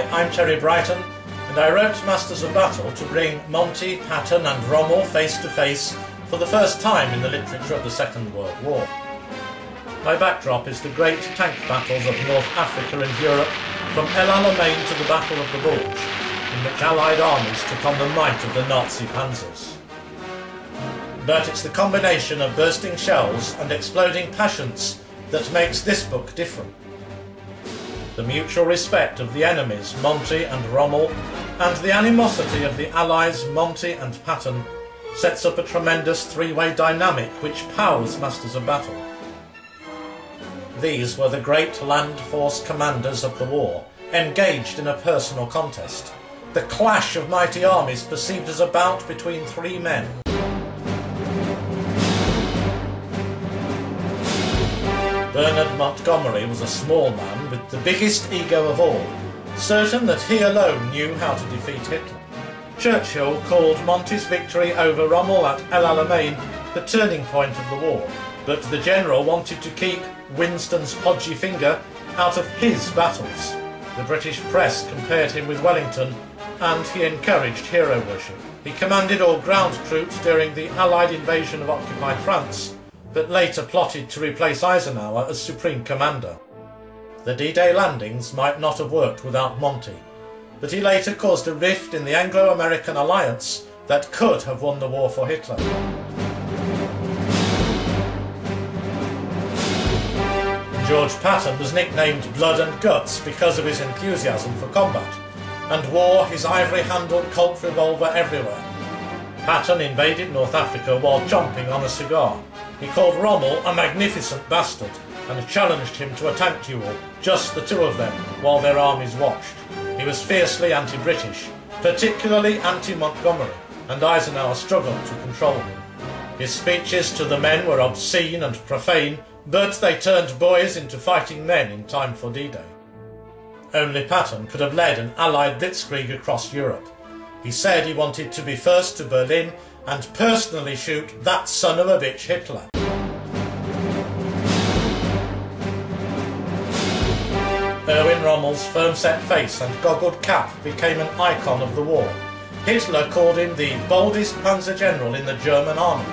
Hi, I'm Terry Brighton, and I wrote Masters of Battle to bring Monty, Patton and Rommel face to face for the first time in the literature of the Second World War. My backdrop is the great tank battles of North Africa and Europe, from El Alamein to the Battle of the Bulge, in which Allied armies took on the might of the Nazi panzers. But it's the combination of bursting shells and exploding passions that makes this book different. The mutual respect of the enemies Monty and Rommel, and the animosity of the allies Monty and Patton, sets up a tremendous three-way dynamic which powers Masters of Battle. These were the great land force commanders of the war, engaged in a personal contest, the clash of mighty armies perceived as a bout between three men. Bernard Montgomery was a small man with the biggest ego of all, certain that he alone knew how to defeat Hitler. Churchill called Monty's victory over Rommel at El Alamein the turning point of the war, but the general wanted to keep Winston's podgy finger out of his battles. The British press compared him with Wellington, and he encouraged hero worship. He commanded all ground troops during the Allied invasion of occupied France, but later plotted to replace Eisenhower as Supreme Commander. The D-Day landings might not have worked without Monty, but he later caused a rift in the Anglo-American alliance that could have won the war for Hitler. George Patton was nicknamed Blood and Guts because of his enthusiasm for combat, and wore his ivory-handled Colt revolver everywhere. Patton invaded North Africa while chomping on a cigar. He called Rommel a magnificent bastard and challenged him to a tank duel, just the two of them, while their armies watched. He was fiercely anti-British, particularly anti-Montgomery, and Eisenhower struggled to control him. His speeches to the men were obscene and profane, but they turned boys into fighting men in time for D-Day. Only Patton could have led an Allied blitzkrieg across Europe. He said he wanted to be first to Berlin and personally shoot that son of a bitch Hitler. Erwin Rommel's firm-set face and goggled cap became an icon of the war. Hitler called him the boldest panzer general in the German army.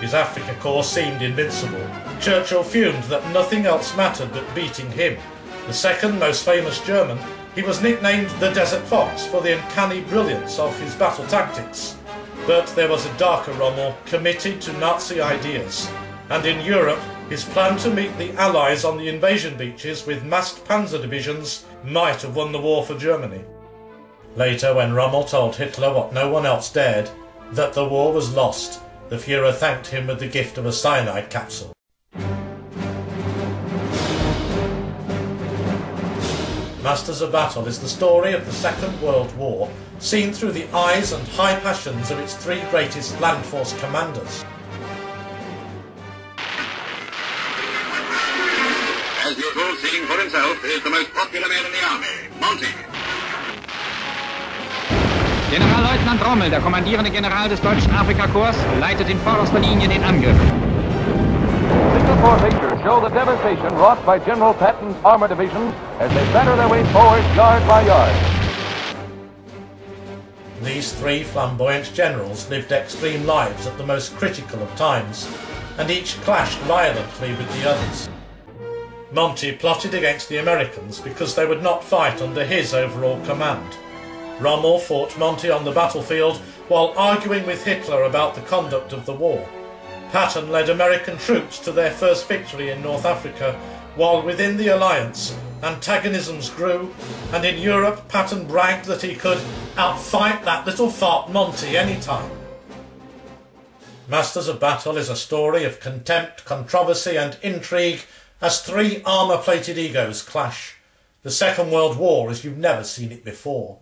His Afrika Korps seemed invincible. Churchill fumed that nothing else mattered but beating him. The second most famous German, he was nicknamed the Desert Fox for the uncanny brilliance of his battle tactics. But there was a darker Rommel committed to Nazi ideas, and in Europe his plan to meet the Allies on the invasion beaches with massed panzer divisions might have won the war for Germany. Later, when Rommel told Hitler what no one else dared, that the war was lost, the Fuhrer thanked him with the gift of a cyanide capsule. Masters of Battle is the story of the Second World War, seen through the eyes and high passions of its three greatest land force commanders. As usual, seeing for himself is the most popular man in the army, Monty. Generalleutnant Rommel, der kommandierende General des deutschen Afrika-Korps, leitet in vorderster Linie den Angriff. Signal Corps pictures show the devastation wrought by General Patton's armor divisions as they batter their way forward yard by yard. These three flamboyant generals lived extreme lives at the most critical of times, and each clashed violently with the others. Monty plotted against the Americans because they would not fight under his overall command. Rommel fought Monty on the battlefield while arguing with Hitler about the conduct of the war. Patton led American troops to their first victory in North Africa, while within the alliance, antagonisms grew, and in Europe Patton bragged that he could outfight that little fart Monty anytime. Masters of Battle is a story of contempt, controversy and intrigue as three armour-plated egos clash. The Second World War as you've never seen it before.